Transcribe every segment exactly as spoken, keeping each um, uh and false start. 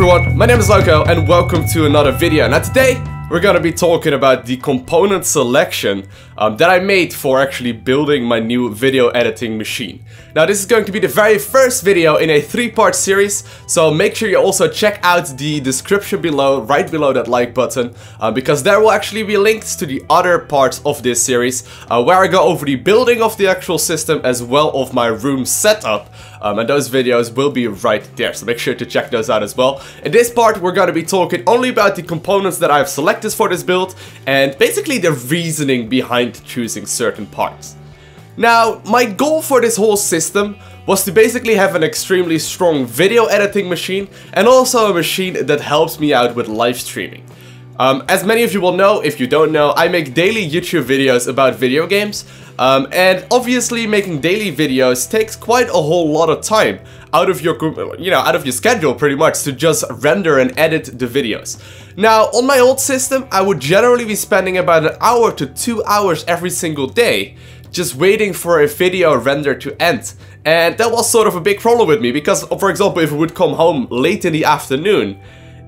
everyone, my name is Lowko and welcome to another video. Now today we're gonna be talking about the component selection um, that I made for actually building my new video editing machine. Now this is going to be the very first video in a three-part series, so make sure you also check out the description below, right below that like button, uh, because there will actually be links to the other parts of this series, uh, where I go over the building of the actual system as well of my room setup. Um, and those videos will be right there, so make sure to check those out as well. In this part, we're going to be talking only about the components that I've selected for this build and basically the reasoning behind choosing certain parts. Now, my goal for this whole system was to basically have an extremely strong video editing machine and also a machine that helps me out with live streaming. Um, as many of you will know, if you don't know, I make daily YouTube videos about video games. Um, and obviously making daily videos takes quite a whole lot of time out of your, you know, out of your schedule pretty much to just render and edit the videos. Now, on my old system, I would generally be spending about an hour to two hours every single day just waiting for a video render to end. And that was sort of a big problem with me because, for example, if I would come home late in the afternoon,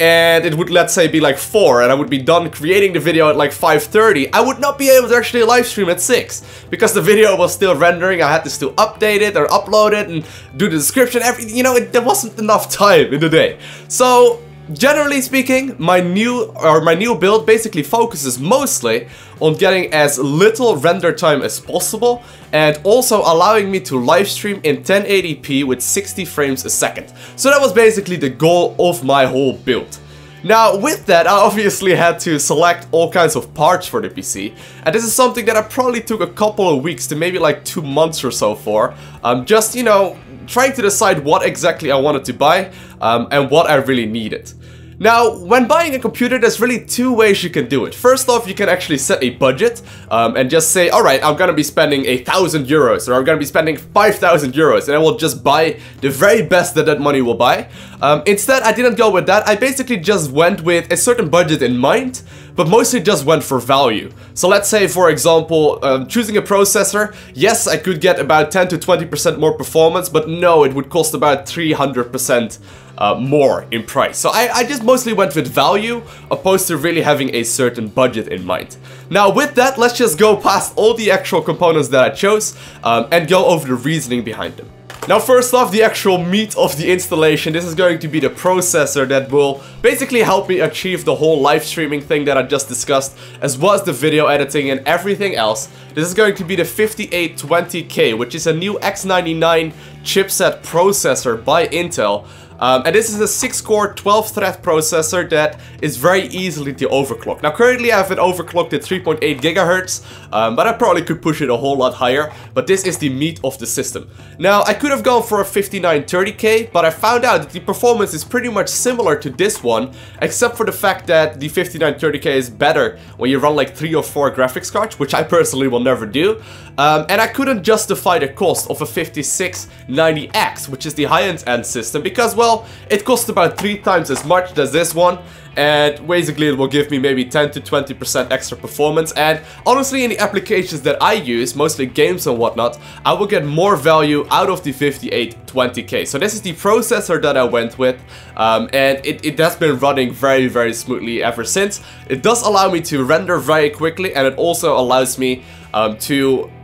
and it would, let's say, be like four and I would be done creating the video at like five thirty, I would not be able to actually live stream at six because the video was still rendering. I had to still update it or upload it and do the description, everything, you know, it, there wasn't enough time in the day. So generally speaking, my new or my new build basically focuses mostly on getting as little render time as possible and also allowing me to live stream in ten eighty p with sixty frames a second. So that was basically the goal of my whole build. Now with that, I obviously had to select all kinds of parts for the P C, and this is something that I probably took a couple of weeks to maybe like two months or so for, um, just, you know, trying to decide what exactly I wanted to buy um, and what I really needed. Now, when buying a computer, there's really two ways you can do it. First off, you can actually set a budget um, and just say, all right, I'm gonna be spending a thousand euros or I'm gonna be spending five thousand euros, and I will just buy the very best that that money will buy. Um, instead, I didn't go with that. I basically just went with a certain budget in mind, but mostly just went for value. So let's say, for example, um, choosing a processor, yes, I could get about ten to twenty percent more performance, but no, it would cost about three hundred percent. Uh, more in price. So I, I just mostly went with value opposed to really having a certain budget in mind. Now with that, let's just go past all the actual components that I chose um, and go over the reasoning behind them. Now first off, the actual meat of the installation. This is going to be the processor that will basically help me achieve the whole live streaming thing that I just discussed, as well as the video editing and everything else. This is going to be the fifty-eight twenty K, which is a new X ninety-nine chipset processor by Intel. Um, and this is a six core, twelve thread processor that is very easily to overclock. Now currently I have it overclocked at three point eight gigahertz, um, but I probably could push it a whole lot higher, but this is the meat of the system. Now I could have gone for a fifty-nine thirty K, but I found out that the performance is pretty much similar to this one, except for the fact that the fifty-nine thirty K is better when you run like three or four graphics cards, which I personally will never do. Um, and I couldn't justify the cost of a fifty-six ninety X, which is the high-end end system, because, well, Well, it costs about three times as much as this one, and basically it will give me maybe ten to twenty percent extra performance, and honestly in the applications that I use, mostly games and whatnot, I will get more value out of the fifty-eight twenty K. So this is the processor that I went with, um, and it, it has been running very very smoothly ever since. It does allow me to render very quickly, and it also allows me Um, to,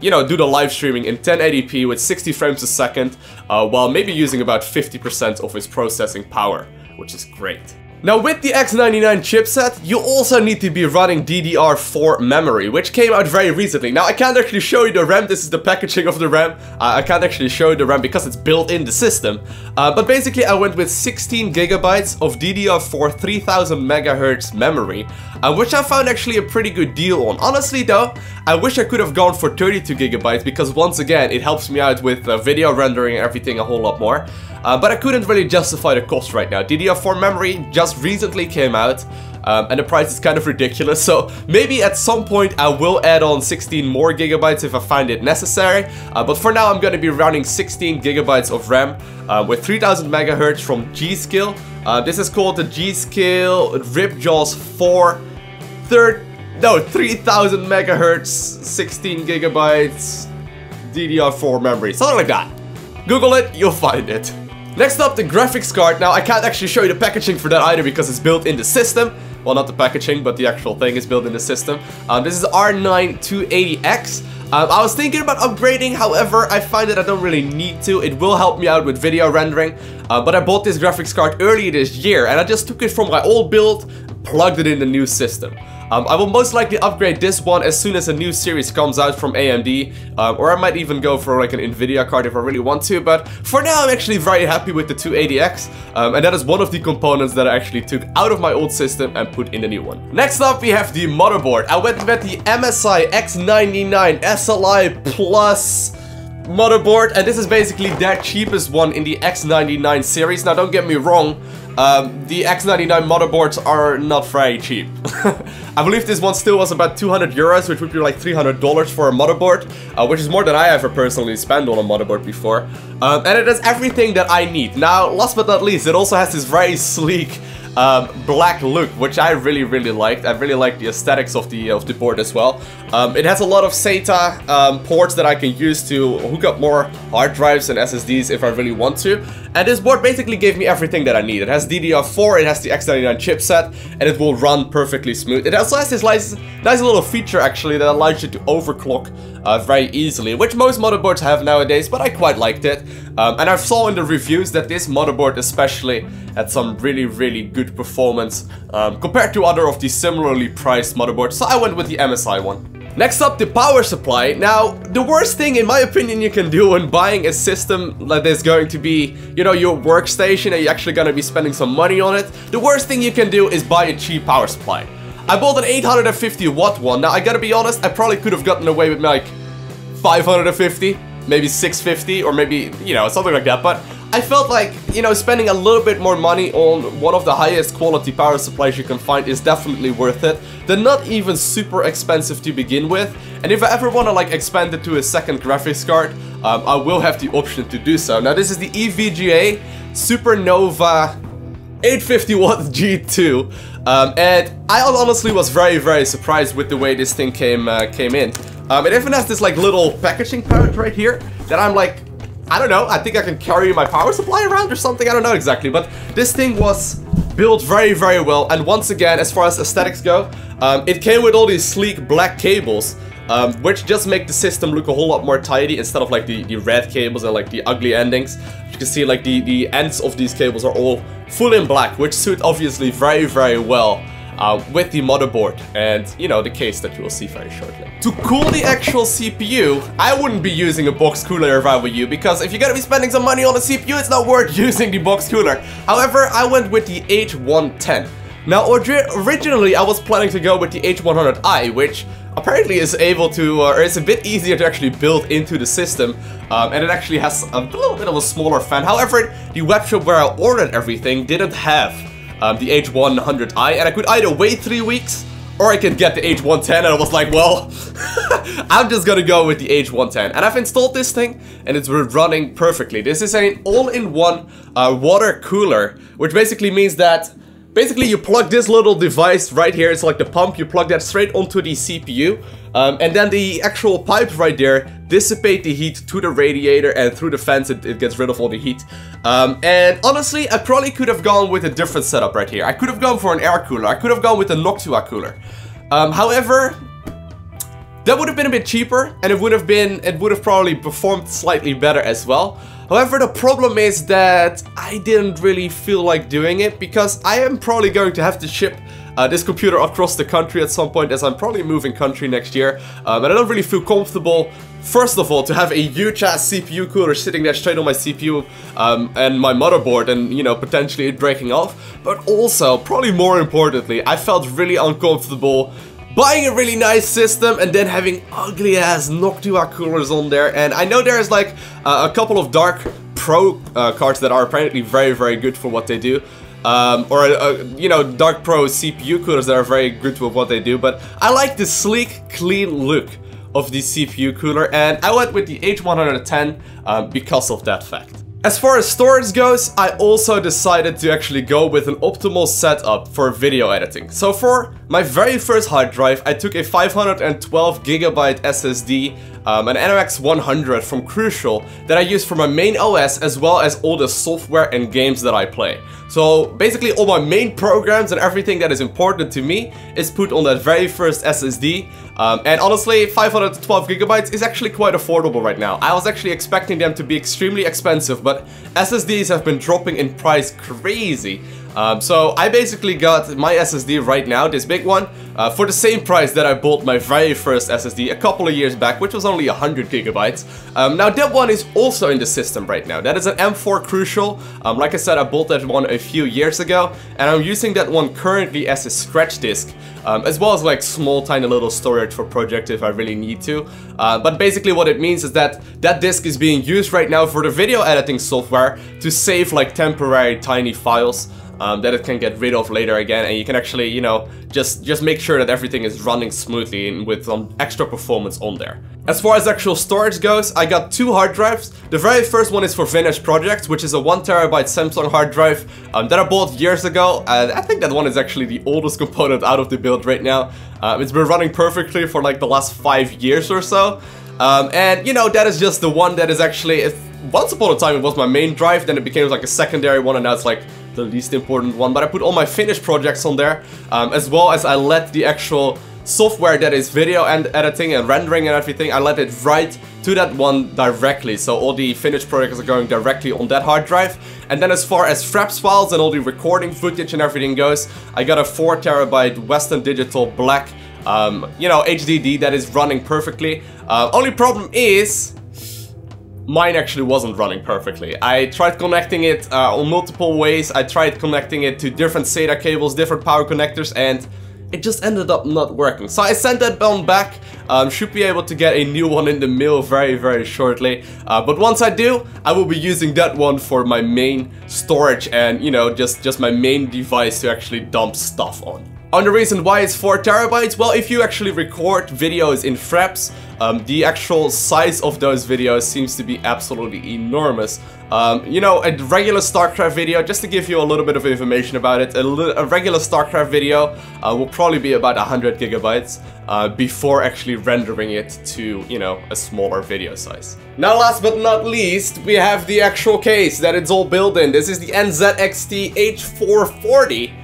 you know, do the live streaming in ten eighty p with sixty frames a second, uh, while maybe using about fifty percent of its processing power, which is great. Now with the X ninety-nine chipset, you also need to be running D D R four memory, which came out very recently. Now I can't actually show you the RAM, this is the packaging of the RAM. Uh, I can't actually show you the RAM because it's built in the system. Uh, but basically I went with sixteen gigabytes of D D R four three thousand megahertz memory, uh, which I found actually a pretty good deal on. Honestly though, I wish I could have gone for thirty-two gigabytes because once again, it helps me out with uh, video rendering and everything a whole lot more. Uh, but I couldn't really justify the cost right now. D D R four memory just recently came out, um, and the price is kind of ridiculous, so maybe at some point I will add on sixteen more gigabytes if I find it necessary, uh, but for now I'm going to be running sixteen gigabytes of RAM uh, with three thousand megahertz from G Skill. Uh, this is called the G Skill Ripjaws four, third, no, three thousand megahertz, sixteen gigabytes, D D R four memory, something like that. Google it, you'll find it. Next up, the graphics card. Now, I can't actually show you the packaging for that either because it's built in the system. Well, not the packaging, but the actual thing is built in the system. Um, this is R nine two eighty X. Um, I was thinking about upgrading, however, I find that I don't really need to. It will help me out with video rendering, uh, but I bought this graphics card earlier this year, and I just took it from my old build, plugged it in the new system. Um, I will most likely upgrade this one as soon as a new series comes out from A M D, um, or I might even go for like an Nvidia card if I really want to, but for now I'm actually very happy with the two eighty X, um, and that is one of the components that I actually took out of my old system and put in the new one. Next up we have the motherboard. I went with the M S I X ninety-nine S L I Plus motherboard, and this is basically their cheapest one in the X ninety-nine series. Now don't get me wrong, um, the X ninety-nine motherboards are not very cheap. I believe this one still was about two hundred euros, which would be like three hundred dollars for a motherboard, uh, which is more than I ever personally spent on a motherboard before. Um, and it has everything that I need. Now, last but not least, it also has this very sleek Um, black look, which I really really liked. I really like the aesthetics of the of the board as well. Um, it has a lot of SATA um, ports that I can use to hook up more hard drives and S S Ds if I really want to. And this board basically gave me everything that I need. It has D D R four, it has the X ninety-nine chipset, and it will run perfectly smooth. It also has this nice, nice little feature actually that allows you to overclock uh, very easily, which most motherboards have nowadays, but I quite liked it. Um, and I saw in the reviews that this motherboard especially had some really really good performance um, compared to other of the similarly priced motherboards, so I went with the M S I one. Next up, the power supply. Now, the worst thing in my opinion you can do when buying a system that is going to be, you know, your workstation and you're actually going to be spending some money on it, the worst thing you can do is buy a cheap power supply. I bought an eight hundred fifty watt one. Now I gotta be honest, I probably could have gotten away with like five hundred fifty, maybe six fifty, or maybe, you know, something like that, but I felt like, you know, spending a little bit more money on one of the highest quality power supplies you can find is definitely worth it. They're not even super expensive to begin with, and if I ever want to like expand it to a second graphics card, um, I will have the option to do so. Now this is the E V G A Supernova eight fifty watt G two, um, and I honestly was very very surprised with the way this thing came, uh, came in. Um, it even has this like little packaging pouch right here that I'm like, I don't know, I think I can carry my power supply around or something, I don't know exactly, but this thing was built very, very well, and once again, as far as aesthetics go, um, it came with all these sleek black cables, um, which just make the system look a whole lot more tidy instead of like the, the red cables and like the ugly endings. You can see like the, the ends of these cables are all full in black, which suit obviously very, very well Uh, with the motherboard and, you know, the case that you will see very shortly. To cool the actual C P U, I wouldn't be using a box cooler if I were you, because if you're gonna be spending some money on a C P U, it's not worth using the box cooler. However, I went with the H one ten. Now, originally I was planning to go with the H one hundred i, which apparently is able to, uh, or it's a bit easier to actually build into the system, um, and it actually has a little bit of a smaller fan. However, the webshop where I ordered everything didn't have Um, the H one hundred i, and I could either wait three weeks or I could get the H one ten, and I was like, well, I'm just gonna go with the H one ten, and I've installed this thing and it's running perfectly. This is an all-in-one uh, water cooler, which basically means that basically you plug this little device right here, it's like the pump, you plug that straight onto the C P U, um, and then the actual pipes right there dissipate the heat to the radiator, and through the fans it, it gets rid of all the heat. Um, and honestly, I probably could have gone with a different setup right here. I could have gone for an air cooler, I could have gone with a Noctua cooler. Um, however, that would have been a bit cheaper, and it would have been, it would have probably performed slightly better as well. However, the problem is that I didn't really feel like doing it, because I am probably going to have to ship uh, this computer across the country at some point, as I'm probably moving country next year, um, and I don't really feel comfortable, first of all, to have a huge ass C P U cooler sitting there straight on my C P U um, and my motherboard, and, you know, potentially it breaking off. But also, probably more importantly, I felt really uncomfortable buying a really nice system and then having ugly ass Noctua coolers on there. And I know there's like uh, a couple of Dark Pro uh, cards that are apparently very very good for what they do, um, or uh, you know, Dark Pro C P U coolers that are very good for what they do, but I like the sleek clean look of the C P U cooler, and I went with the H one hundred ten um, because of that fact. As far as storage goes, I also decided to actually go with an optimal setup for video editing. So for my very first hard drive, I took a five hundred twelve gigabyte S S D um, an M X one hundred from Crucial that I use for my main O S as well as all the software and games that I play. So basically all my main programs and everything that is important to me is put on that very first S S D. Um, and honestly, five hundred twelve gigabytes is actually quite affordable right now. I was actually expecting them to be extremely expensive, but S S Ds have been dropping in price crazy. Um, so I basically got my S S D right now, this big one, uh, for the same price that I bought my very first S S D a couple of years back, which was only one hundred gigabytes. Um, now that one is also in the system right now. That is an M four Crucial. Um, like I said, I bought that one a few years ago, and I'm using that one currently as a scratch disk, um, as well as like small tiny little storage for projects if I really need to. Uh, but basically what it means is that that disk is being used right now for the video editing software to save like temporary tiny files. Um, that it can get rid of later again, and you can actually, you know, just just make sure that everything is running smoothly and with some extra performance on there. As far as actual storage goes, I got two hard drives. The very first one is for finished projects, which is a one terabyte Samsung hard drive um, that I bought years ago, and I think that one is actually the oldest component out of the build right now. Uh, it's been running perfectly for like the last five years or so, um, and you know, that is just the one that is actually, if once upon a time it was my main drive, then it became like a secondary one, and now it's like the least important one, but I put all my finished projects on there, um, as well as I let the actual software that is video and editing and rendering and everything, I let it write to that one directly, so all the finished projects are going directly on that hard drive. And then as far as FRAPS files and all the recording footage and everything goes, I got a four terabyte Western Digital black, um, you know, H D D that is running perfectly. Uh, only problem is, mine actually wasn't running perfectly. I tried connecting it uh, on multiple ways. I tried connecting it to different SATA cables, different power connectors, and it just ended up not working. So I sent that one back. Um, should be able to get a new one in the mail very, very shortly. Uh, but once I do, I will be using that one for my main storage and, you know, just, just my main device to actually dump stuff on. And the reason why it's four terabytes, well, if you actually record videos in FRAPS, um, the actual size of those videos seems to be absolutely enormous. Um, you know, a regular StarCraft video, just to give you a little bit of information about it, a, a regular StarCraft video uh, will probably be about one hundred gigabytes uh, before actually rendering it to, you know, a smaller video size. Now, last but not least, we have the actual case that it's all built in. This is the N Z X T H four forty.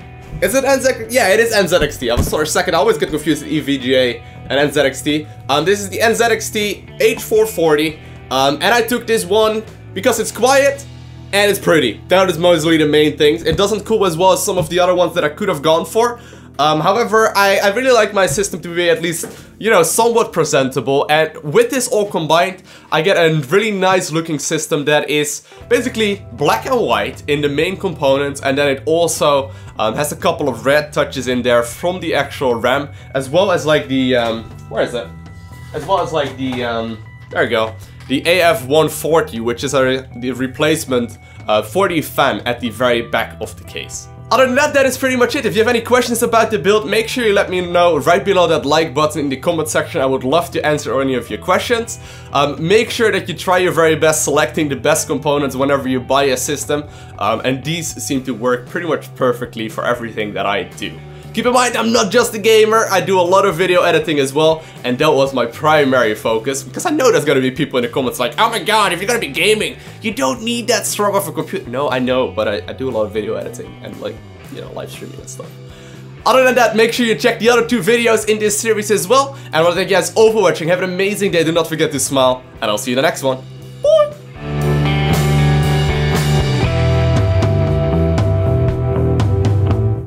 Is it N Z X T? Yeah, it is N Z X T. I'm sorry, second, I always get confused with E V G A and N Z X T. Um, this is the N Z X T H four forty, um, and I took this one because it's quiet and it's pretty. That is mostly the main things. It doesn't cool as well as some of the other ones that I could have gone for. Um, however, I, I really like my system to be at least, you know, somewhat presentable, and with this all combined, I get a really nice looking system that is basically black and white in the main components, and then it also um, has a couple of red touches in there from the actual RAM, as well as like the, um, where is it? As well as like the, um, there you go, the A F one forty, which is a, the replacement uh, for the fan at the very back of the case. Other than that, that is pretty much it. If you have any questions about the build, make sure you let me know right below that like button in the comment section. I would love to answer any of your questions. Um, make sure that you try your very best selecting the best components whenever you buy a system. Um, and these seem to work pretty much perfectly for everything that I do. Keep in mind, I'm not just a gamer. I do a lot of video editing as well, and that was my primary focus, because I know there's gonna be people in the comments like, oh my god, if you're gonna be gaming, you don't need that strong of a computer. No, I know, but I, I do a lot of video editing and, like, you know, live streaming and stuff. Other than that, make sure you check the other two videos in this series as well, and I want to thank you guys all for watching. Have an amazing day, do not forget to smile, and I'll see you in the next one.